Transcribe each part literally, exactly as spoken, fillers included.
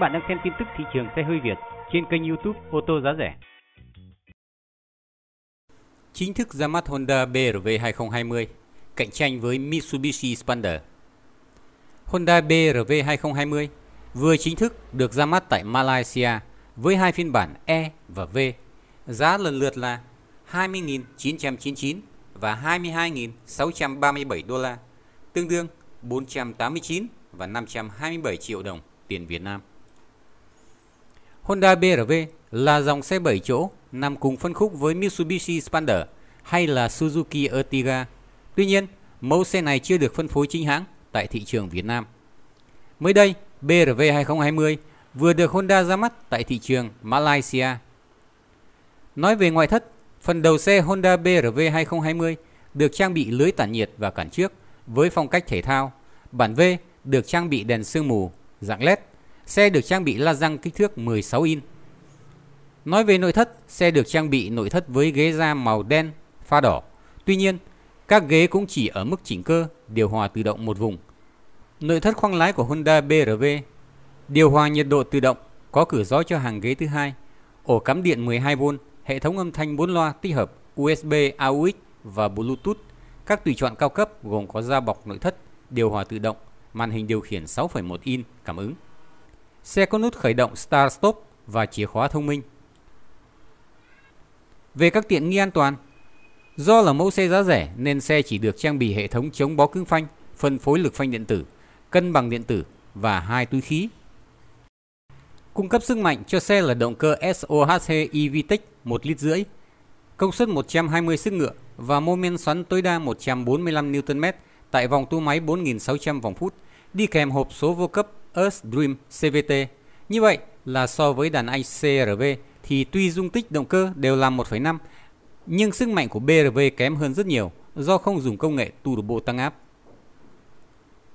bạn đang xem tin tức thị trường xe hơi Việt trên kênh YouTube ô tô giá rẻ. Chính thức ra mắt Honda bê rờ vê hai không hai không, cạnh tranh với Mitsubishi Xpander. Honda bê rờ vê hai không hai không vừa chính thức được ra mắt tại Malaysia với hai phiên bản E và V, giá lần lượt là hai mươi nghìn chín trăm chín mươi chín và hai mươi hai nghìn sáu trăm ba mươi bảy đô la, tương đương bốn trăm tám mươi chín và năm trăm hai mươi bảy triệu đồng tiền Việt Nam. Honda bê rờ vê là dòng xe bảy chỗ nằm cùng phân khúc với Mitsubishi Xpander hay là Suzuki Ertiga. Tuy nhiên, mẫu xe này chưa được phân phối chính hãng tại thị trường Việt Nam. Mới đây, bê rờ vê hai không hai không vừa được Honda ra mắt tại thị trường Malaysia. Nói về ngoại thất, phần đầu xe Honda bê rờ vê hai không hai không được trang bị lưới tản nhiệt và cản trước với phong cách thể thao. Bản V được trang bị đèn sương mù dạng lét. Xe được trang bị la răng kích thước mười sáu inch. Nói về nội thất, xe được trang bị nội thất với ghế da màu đen pha đỏ. Tuy nhiên, các ghế cũng chỉ ở mức chỉnh cơ, điều hòa tự động một vùng. Nội thất khoang lái của Honda bê rờ vê điều hòa nhiệt độ tự động, có cửa gió cho hàng ghế thứ hai, ổ cắm điện mười hai vôn, hệ thống âm thanh bốn loa tích hợp u ét bê, a u ích và Bluetooth. Các tùy chọn cao cấp gồm có da bọc nội thất, điều hòa tự động, màn hình điều khiển sáu phẩy một inch cảm ứng. Xe có nút khởi động Start Stop và chìa khóa thông minh. Về các tiện nghi an toàn, do là mẫu xe giá rẻ nên xe chỉ được trang bị hệ thống chống bó cứng phanh, phân phối lực phanh điện tử, cân bằng điện tử và hai túi khí. Cung cấp sức mạnh cho xe là động cơ ét ô hát xê e vê tec một phẩy năm lít, công suất một trăm hai mươi sức ngựa và mô men xoắn tối đa một trăm bốn mươi lăm Newton mét tại vòng tua máy bốn nghìn sáu trăm vòng phút, đi kèm hộp số vô cấp Earth Dream xê vê tê. Như vậy là so với đàn anh xê rờ-V thì tuy dung tích động cơ đều là một phẩy năm nhưng sức mạnh của bê rờ vê kém hơn rất nhiều do không dùng công nghệ turbo tăng áp.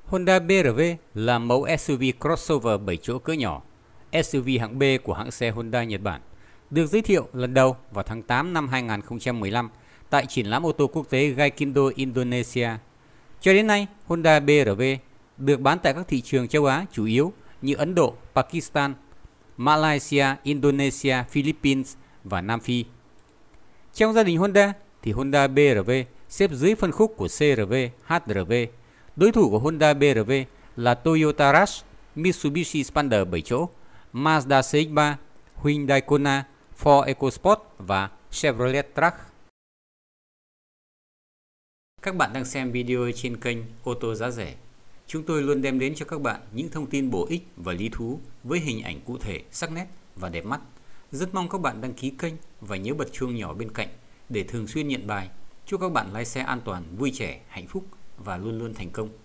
Honda bê rờ vê là mẫu ét u vê crossover bảy chỗ cỡ nhỏ, ét u vê hạng B của hãng xe Honda Nhật Bản, được giới thiệu lần đầu vào tháng tám năm hai nghìn không trăm mười lăm tại triển lãm ô tô quốc tế Gaikindo Indonesia. Cho đến nay, Honda bê rờ vê được bán tại các thị trường châu Á chủ yếu như Ấn Độ, Pakistan, Malaysia, Indonesia, Philippines và Nam Phi. Trong gia đình Honda thì Honda bê rờ vê xếp dưới phân khúc của xê rờ-V, hát rờ-V. Đối thủ của Honda bê rờ vê là Toyota Rush, Mitsubishi Xpander bảy chỗ, Mazda xê ích ba, Hyundai Kona, Ford EcoSport và Chevrolet Trax. Các bạn đang xem video trên kênh ô tô giá rẻ. Chúng tôi luôn đem đến cho các bạn những thông tin bổ ích và lý thú với hình ảnh cụ thể, sắc nét và đẹp mắt. Rất mong các bạn đăng ký kênh và nhớ bật chuông nhỏ bên cạnh để thường xuyên nhận bài. Chúc các bạn lái xe an toàn, vui trẻ, hạnh phúc và luôn luôn thành công.